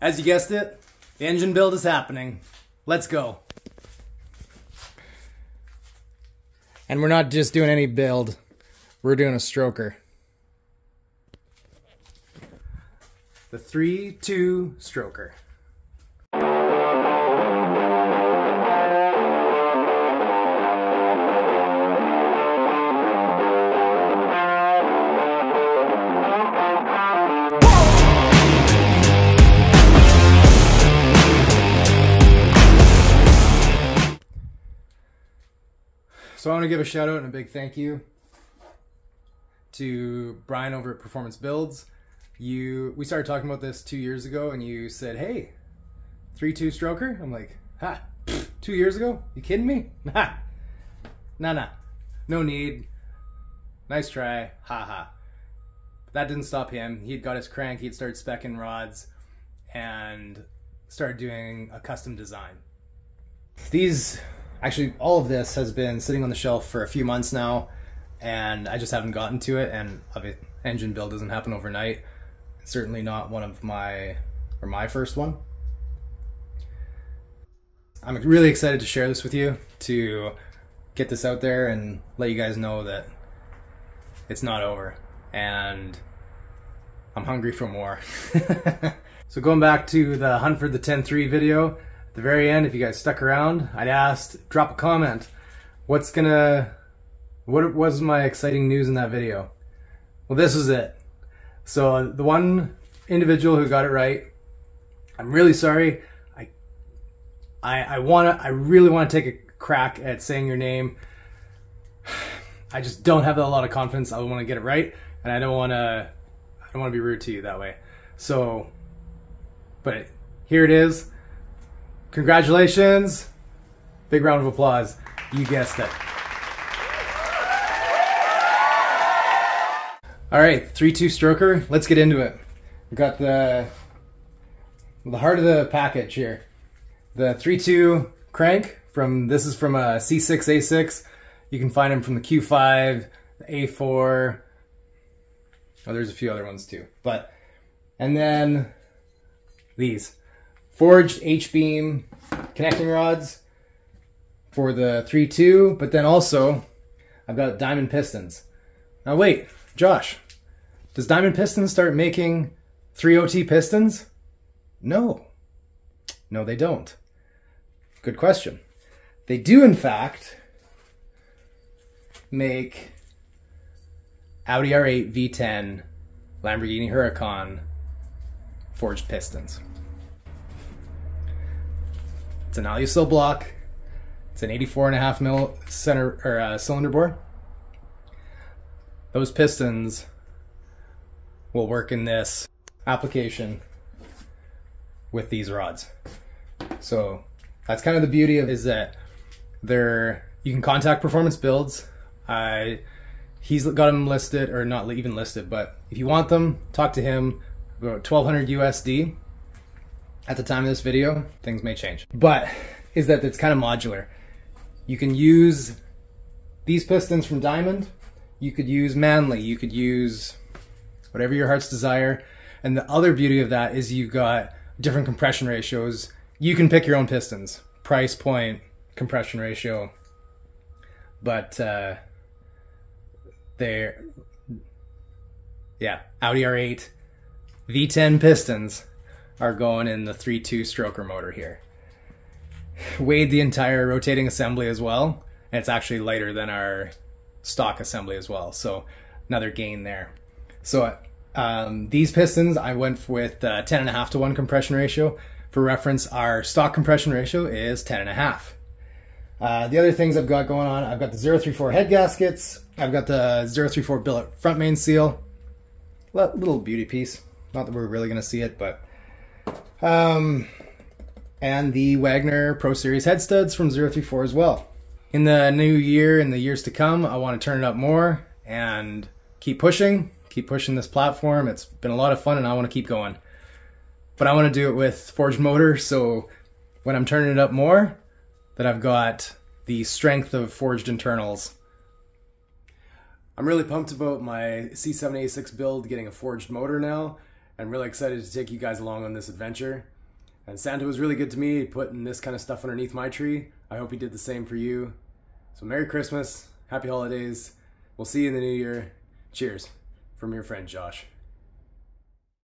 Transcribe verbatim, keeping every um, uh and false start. As you guessed it, the engine build is happening. Let's go. And we're not just doing any build, we're doing a stroker. The three two stroker. So I want to give a shout out and a big thank you to Brian over at Performance Builds. You, we started talking about this two years ago, and you said, "Hey, three two stroker." I'm like, "Ha! Two years ago? You kidding me? Nah, nah, nah. No need. Nice try. Ha ha." But that didn't stop him. He had got his crank. He'd started specking rods, and started doing a custom design. These, actually, all of this has been sitting on the shelf for a few months now, and I just haven't gotten to it. And obviously, engine build doesn't happen overnight. Certainly not one of my, or my first one. I'm really excited to share this with you, to get this out there and let you guys know that it's not over, and I'm hungry for more. So going back to the hunt for the ten three video, at the very end, if you guys stuck around, I'd asked, drop a comment. What's gonna, what was my exciting news in that video? Well, this is it. So the one individual who got it right, I'm really sorry. I, I, I wanna, I really wanna take a crack at saying your name. I just don't have a lot of confidence. I wanna get it right, and I don't wanna, I don't wanna be rude to you that way. So, but here it is. Congratulations! Big round of applause. You guessed it. All right, three two stroker, let's get into it. We've got the, the heart of the package here. The three two crank, from, this is from a C six A six. You can find them from the Q five, the A four. Oh, there's a few other ones too. But, and then these. Forged H-beam connecting rods for the three two, but then also I've got diamond pistons. Now wait. Josh, does Diamond Pistons start making three oh T pistons? No. No, they don't. Good question. They do, in fact, make Audi R eight V ten Lamborghini Huracan forged pistons. It's an alusil block. It's an eighty-four and a half mil center, or, uh, cylinder bore. Those pistons will work in this application with these rods. So that's kind of the beauty of, is that they're, you can contact Performance Builds. I, he's got them listed, or not even listed, but if you want them, talk to him. About twelve hundred U S D at the time of this video. Things may change. But is that it's kind of modular. You can use these pistons from Diamond. You could use Manly, you could use whatever your heart's desire. And the other beauty of that is you've got different compression ratios. You can pick your own pistons, price point, compression ratio. But uh, they're, yeah, Audi R eight V ten pistons are going in the three two stroker motor here. Weighed the entire rotating assembly as well. And it's actually lighter than our stock assembly as well, so another gain there. So um, these pistons, I went with uh, ten and a half to one compression ratio. For reference, our stock compression ratio is ten and a half. Uh, the other things I've got going on, I've got the zero three four head gaskets, I've got the zero three four billet front main seal, little beauty piece, not that we're really gonna see it, but um, and the Wagner Pro Series head studs from zero three four as well. In the new year and the years to come, I want to turn it up more and keep pushing, keep pushing this platform. It's been a lot of fun and I want to keep going. But I want to do it with forged motor, so when I'm turning it up more, that I've got the strength of forged internals. I'm really pumped about my C seven A six build getting a forged motor now, I'm really excited to take you guys along on this adventure. And Santa was really good to me, putting this kind of stuff underneath my tree. I hope he did the same for you. So Merry Christmas, Happy Holidays. We'll see you in the new year. Cheers, from your friend Josh.